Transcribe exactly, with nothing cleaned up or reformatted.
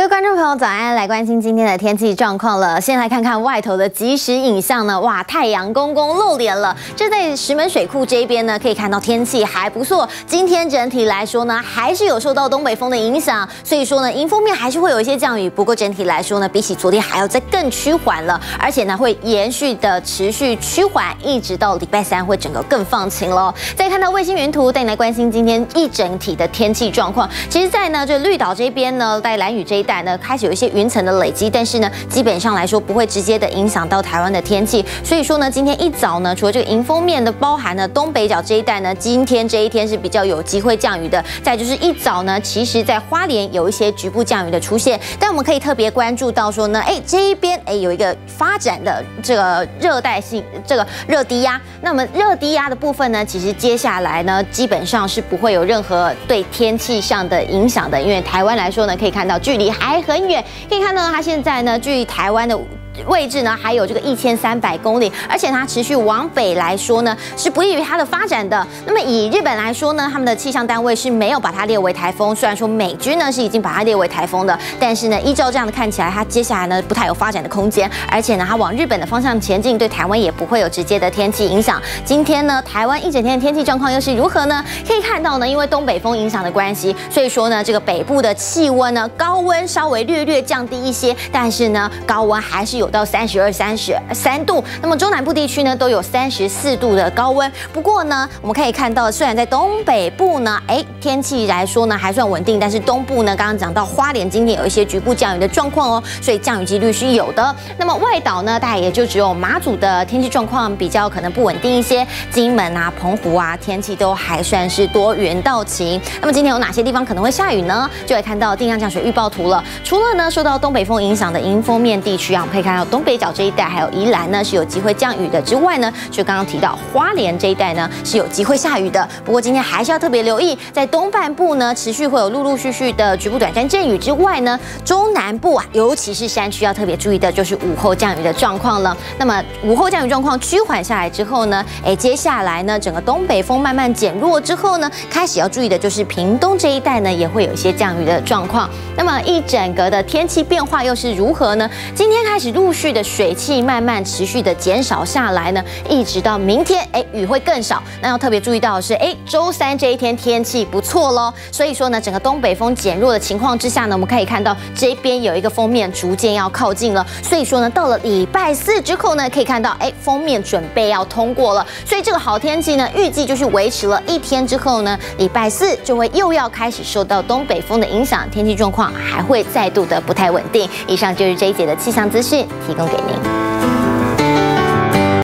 各位观众朋友，早安！来关心今天的天气状况了。先来看看外头的即时影像呢，哇，太阳公公露脸了。这在石门水库这边呢，可以看到天气还不错。今天整体来说呢，还是有受到东北风的影响，所以说呢，迎风面还是会有一些降雨。不过整体来说呢，比起昨天还要再更趋缓了，而且呢，会延续的持续趋缓，一直到礼拜三会整个更放晴喽。再看到卫星云图，带你来关心今天一整体的天气状况。其实，在呢这绿岛这边呢，在兰屿这一带呢，开始有一些云层的累积，但是呢，基本上来说不会直接的影响到台湾的天气。所以说呢，今天一早呢，除了这个迎风面的包含呢，东北角这一带呢，今天这一天是比较有机会降雨的。再就是一早呢，其实在花莲有一些局部降雨的出现，但我们可以特别关注到说呢，哎，这一边哎有一个发展的这个热带性这个热低压。那么热低压的部分呢，其实接下来呢，基本上是不会有任何对天气上的影响的，因为台湾来说呢，可以看到距离还很远，可以看到它现在呢，距台湾的位置呢，还有这个一千三百公里，而且它持续往北来说呢，是不利于它的发展的。那么以日本来说呢，他们的气象单位是没有把它列为台风，虽然说美军呢是已经把它列为台风的，但是呢，依照这样的看起来，它接下来呢不太有发展的空间，而且呢，它往日本的方向前进，对台湾也不会有直接的天气影响。今天呢，台湾一整天的天气状况又是如何呢？可以看到呢，因为东北风影响的关系，所以说呢，这个北部的气温呢，高温稍微略略降低一些，但是呢，高温还是有到三十二、三十三度，那么中南部地区呢都有三十四度的高温。不过呢，我们可以看到，虽然在东北部呢，哎，天气来说呢还算稳定，但是东部呢，刚刚讲到花莲今天有一些局部降雨的状况哦，所以降雨几率是有的。那么外岛呢，大概也就只有马祖的天气状况比较可能不稳定一些，金门啊、澎湖啊，天气都还算是多云到晴。那么今天有哪些地方可能会下雨呢？就来看到定量降水预报图了。除了呢受到东北风影响的迎风面地区啊，我们可以看。还有东北角这一带，还有宜兰呢是有机会降雨的。之外呢，就刚刚提到花莲这一带呢是有机会下雨的。不过今天还是要特别留意，在东半部呢持续会有陆陆续续的局部短暂阵雨之外呢，中南部啊，尤其是山区要特别注意的就是午后降雨的状况了。那么午后降雨状况趋缓下来之后呢，哎，接下来呢整个东北风慢慢减弱之后呢，开始要注意的就是屏东这一带呢也会有一些降雨的状况。那么一整个的天气变化又是如何呢？今天开始陆续的水汽慢慢持续的减少下来呢，一直到明天，哎，雨会更少。那要特别注意到的是，哎，周三这一天天气不错喽。所以说呢，整个东北风减弱的情况之下呢，我们可以看到这边有一个封面逐渐要靠近了。所以说呢，到了礼拜四之后呢，可以看到，哎，封面准备要通过了。所以这个好天气呢，预计就是维持了一天之后呢，礼拜四就会又要开始受到东北风的影响，天气状况还会再度的不太稳定。以上就是这一节的气象资讯。提供给您。